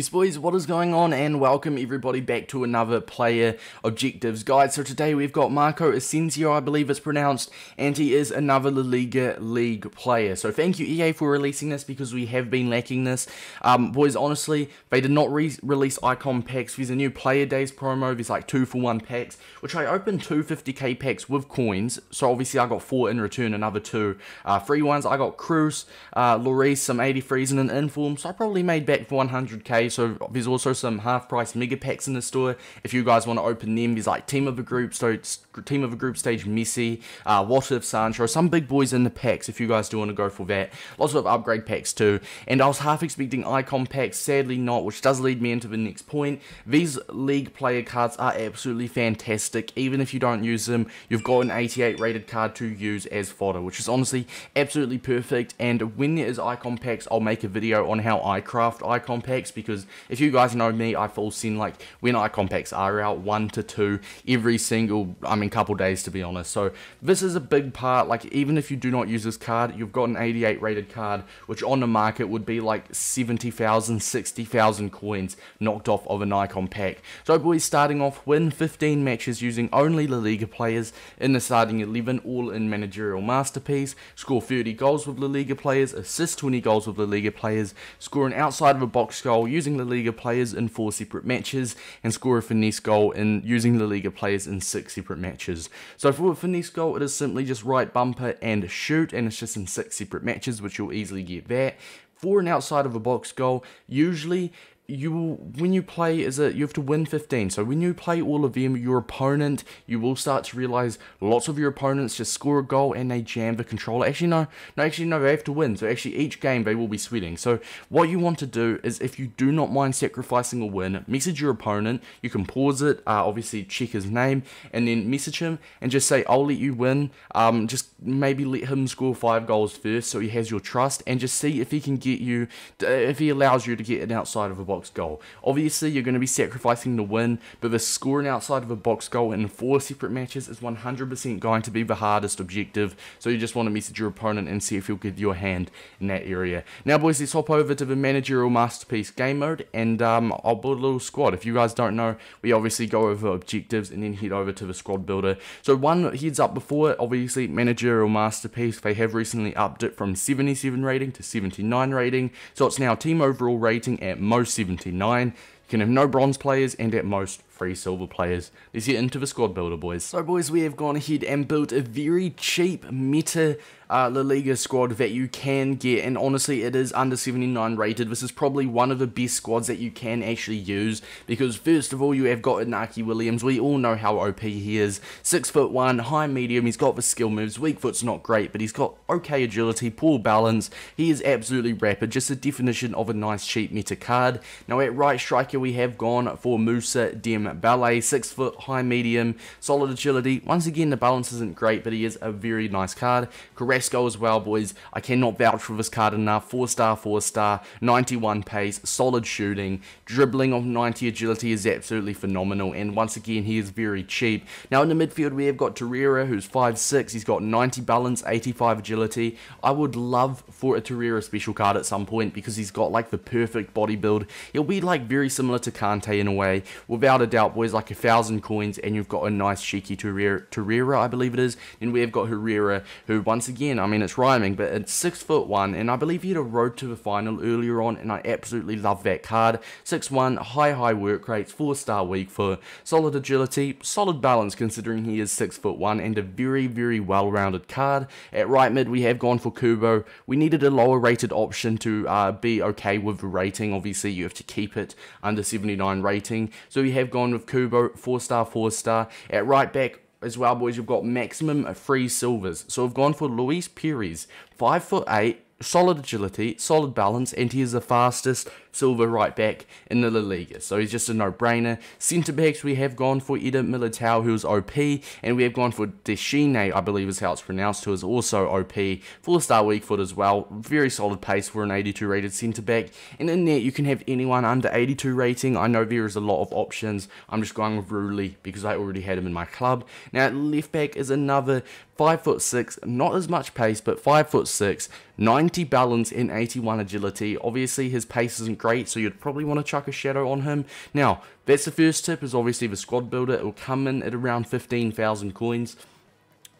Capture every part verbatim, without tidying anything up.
Yes boys, what is going on, and welcome everybody back to another Player Objectives guide. So today we've got Marco Asensio, I believe it's pronounced, and he is another LaLiga League player. So thank you E A for releasing this, because we have been lacking this. Um, boys, honestly, they did not re release icon packs. There's a new Player Days promo, there's like two for one packs, which I opened two fifty K packs with coins, so obviously I got four in return, another two uh, free ones. I got Cruz, uh, Lloris, some eighty-threes and an inform, so I probably made back for one hundred K. So there's also some half price mega packs in the store if you guys want to open them. There's like team of a group, so team of a group stage Messi, uh, what if Sancho, some big boys in the packs if you guys do want to go for that. Lots of upgrade packs too. And I was half expecting icon packs, sadly not, which does lead me into the next point. These league player cards are absolutely fantastic. Even if you don't use them, you've got an eighty-eight rated card to use as fodder, which is honestly absolutely perfect. And when there is icon packs, I'll make a video on how I craft icon packs, because Because if you guys know me, I fall sin like when icon packs are out one to two every single, I mean, couple days, to be honest. So this is a big part. Like, even if you do not use this card, you've got an eighty-eight rated card, which on the market would be like seventy thousand, sixty thousand coins knocked off of an icon pack. So boys, starting off, win fifteen matches using only LaLiga players in the starting eleven, all in managerial masterpiece, score thirty goals with LaLiga players, assist twenty goals with LaLiga players, score an outside of a box goal using LaLiga players in four separate matches, and score a finesse goal in using LaLiga players in six separate matches. So for a finesse goal, it is simply just right bumper and shoot, and it's just in six separate matches, which you'll easily get that. For an outside of a box goal, usually you will, when you play, is it you have to win fifteen. So when you play all of them, your opponent, you will start to realize lots of your opponents just score a goal and they jam the controller. Actually, no, no, actually, no, they have to win. So actually, each game they will be sweating. So what you want to do is, if you do not mind sacrificing a win, message your opponent. You can pause it, uh, obviously check his name, and then message him and just say, "I'll let you win." Um, just maybe let him score five goals first, so he has your trust, and just see if he can get you, if he allows you to get an outside of a box goal. Obviously, you're going to be sacrificing the win, but the scoring outside of a box goal in four separate matches is one hundred percent going to be the hardest objective, so you just want to message your opponent and see if he'll give you a hand in that area. Now boys, let's hop over to the managerial masterpiece game mode, and um, I'll build a little squad. If you guys don't know, we obviously go over objectives and then head over to the squad builder. So one heads up before it, obviously managerial masterpiece, they have recently upped it from seventy-seven rating to seventy-nine rating, so it's now team overall rating at most seventy-nine. You can have no bronze players and at most three silver players. Let's get into the squad builder, boys. So boys, we have gone ahead and built a very cheap meta uh, LaLiga squad that you can get, and honestly it is under seventy-nine rated. This is probably one of the best squads that you can actually use, because first of all you have got Inaki Williams. We all know how O P he is. six foot one, high medium, he's got the skill moves, weak foot's not great, but he's got okay agility, poor balance, he is absolutely rapid, just the definition of a nice cheap meta card. Now at right striker we have gone for Moussa Dembele, Bale, six foot, high medium, solid agility. Once again, the balance isn't great, but he is a very nice card. Carrasco as well, boys. I cannot vouch for this card enough. Four star, four star, ninety-one pace, solid shooting, dribbling of ninety agility is absolutely phenomenal. And once again, he is very cheap. Now in the midfield, we have got Torreira, who's five six. He's got ninety balance, eighty-five agility. I would love for a Torreira special card at some point, because he's got like the perfect body build. He'll be like very similar to Kante in a way, without a doubt. Out, boys, like a thousand coins, and you've got a nice cheeky Torreira, I believe it is. And we have got Herrera, who once again, I mean, it's rhyming, but it's six foot one, and I believe he had a road to the final earlier on, and I absolutely love that card. six one, high high work rates, four star weak foot, solid agility, solid balance considering he is six foot one, and a very very well rounded card. At right mid, we have gone for Kubo. We needed a lower rated option to uh, be okay with the rating. Obviously, you have to keep it under seventy-nine rating, so we have gone with Kubo, four star, four star. At right back as well, boys, you've got maximum of three silvers, so we've gone for Luis Pires, five foot eight, solid agility, solid balance, and he is the fastest silver right back in the La Liga, so he's just a no-brainer. Centre backs, we have gone for Eder Militao, who is O P, and we have gone for Deschine, I believe is how it's pronounced, who is also O P, four star weak foot as well, very solid pace for an eighty-two rated centre back. And in there you can have anyone under eighty-two rating. I know there is a lot of options, I'm just going with Ruli because I already had him in my club. Now left back is another five foot six, not as much pace, but five foot six, ninety balance and eighty-one agility. Obviously his pace isn't great, so you'd probably want to chuck a shadow on him. Now, that's the first tip, is obviously the squad builder. It'll come in at around fifteen thousand coins.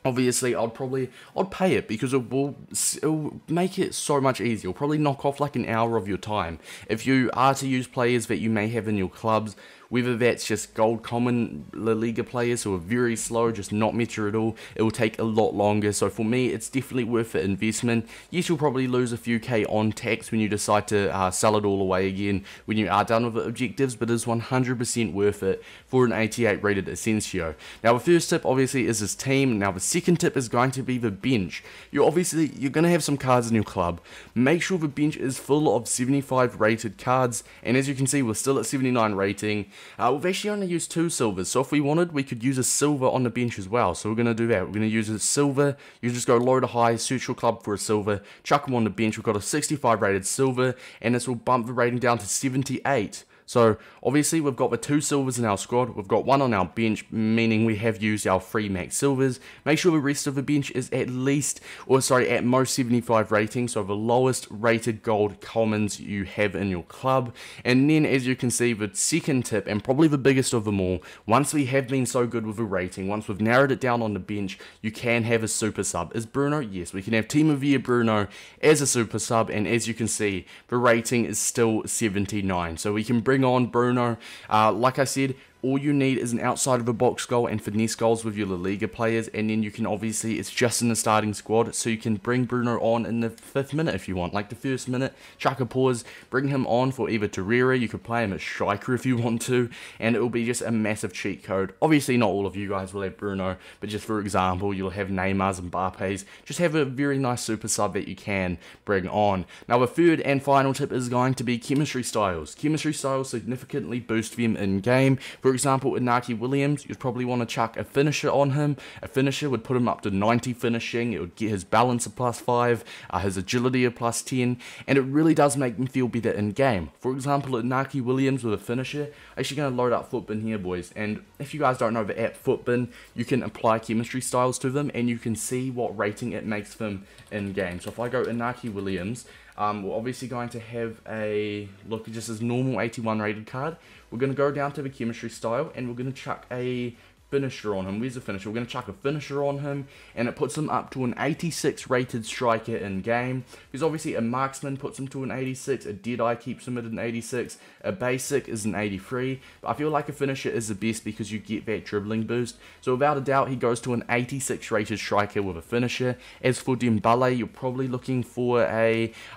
Obviously, I'd probably, I'd pay it because it will, it will make it so much easier. It'll probably knock off like an hour of your time. If you are to use players that you may have in your clubs, whether that's just gold common LaLiga players who are very slow, just not mature at all, it will take a lot longer. So for me, it's definitely worth the investment. Yes, you'll probably lose a few K on tax when you decide to uh, sell it all away again when you are done with the objectives, but it's one hundred percent worth it for an eighty-eight rated Asensio. Now, the first tip obviously is his team. Now, the second tip is going to be the bench. You're obviously, you're going to have some cards in your club. Make sure the bench is full of seventy-five rated cards, and as you can see, we're still at seventy-nine rating. Uh, we've actually only used two silvers, so if we wanted, we could use a silver on the bench as well. So we're going to do that. We're going to use a silver. You just go low to high, search your club for a silver, chuck them on the bench. We've got a sixty-five rated silver, and this will bump the rating down to seventy-eight. So obviously we've got the two silvers in our squad, we've got one on our bench, meaning we have used our free max silvers. Make sure the rest of the bench is at least, or sorry, at most seventy-five rating, so the lowest rated gold commons you have in your club. And then as you can see, the second tip, and probably the biggest of them all, once we have been so good with the rating, once we've narrowed it down on the bench, you can have a super sub. Is Bruno? Yes, we can have Team of Year Bruno as a super sub, and as you can see, the rating is still seventy-nine, so we can bring on Bruno. Uh, like I said, all you need is an outside of the box goal and finesse goals with your La Liga players, and then you can obviously, it's just in the starting squad, so you can bring Bruno on in the fifth minute if you want, like the first minute, chuck a pause, bring him on for either Torreira, you could play him as striker if you want to, and it will be just a massive cheat code. Obviously not all of you guys will have Bruno, but just for example, you'll have Neymars and Mbappe's, just have a very nice super sub that you can bring on. Now the third and final tip is going to be chemistry styles. Chemistry styles significantly boost them in game. For For example, Inaki Williams, you'd probably want to chuck a finisher on him. A finisher would put him up to ninety finishing, it would get his balance of plus five, uh, his agility of plus ten, and it really does make them feel better in game. For example, Inaki Williams with a finisher, actually going to load up Footbin here, boys, and if you guys don't know the app Footbin, you can apply chemistry styles to them, and you can see what rating it makes them in game. So if I go Inaki Williams, Um, we're obviously going to have a look at just his normal eighty-one rated card. We're going to go down to the chemistry style and we're going to chuck a finisher on him. Where's the finisher? We're going to chuck a finisher on him, and it puts him up to an eighty-six rated striker in game. Because obviously a marksman puts him to an eighty-six, a deadeye keeps him at an eighty-six, a basic is an eighty-three, but I feel like a finisher is the best because you get that dribbling boost. So without a doubt, he goes to an eighty-six rated striker with a finisher. As for Dembele, you're probably looking for a,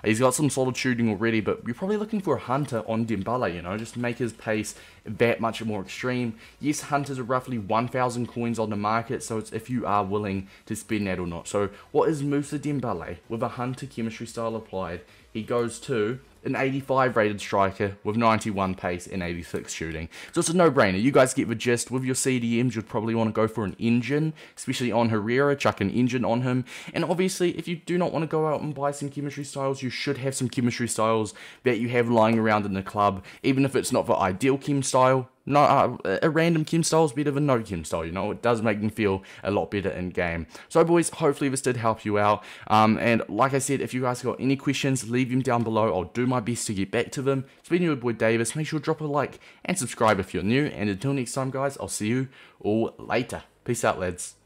he's got some solid shooting already, but you're probably looking for a hunter on Dembele, you know, just make his pace that much more extreme. Yes, hunters are roughly one thousand coins on the market, so it's if you are willing to spend that or not. So what is Moussa Dembele with a hunter chemistry style applied? He goes to an eighty-five rated striker with ninety-one pace and eighty-six shooting. So it's a no-brainer. You guys get the gist. With your C D Ms, you'd probably want to go for an engine, especially on Herrera, chuck an engine on him. And obviously, if you do not want to go out and buy some chemistry styles, you should have some chemistry styles that you have lying around in the club, even if it's not the ideal chem style. No, uh, a random chem style is better than no chem style, you know, it does make them feel a lot better in game. So boys, hopefully this did help you out, um, and like I said, if you guys got any questions, leave them down below, I'll do my best to get back to them. It's been your boy Davis, make sure to drop a like and subscribe if you're new, and until next time guys, I'll see you all later. Peace out lads.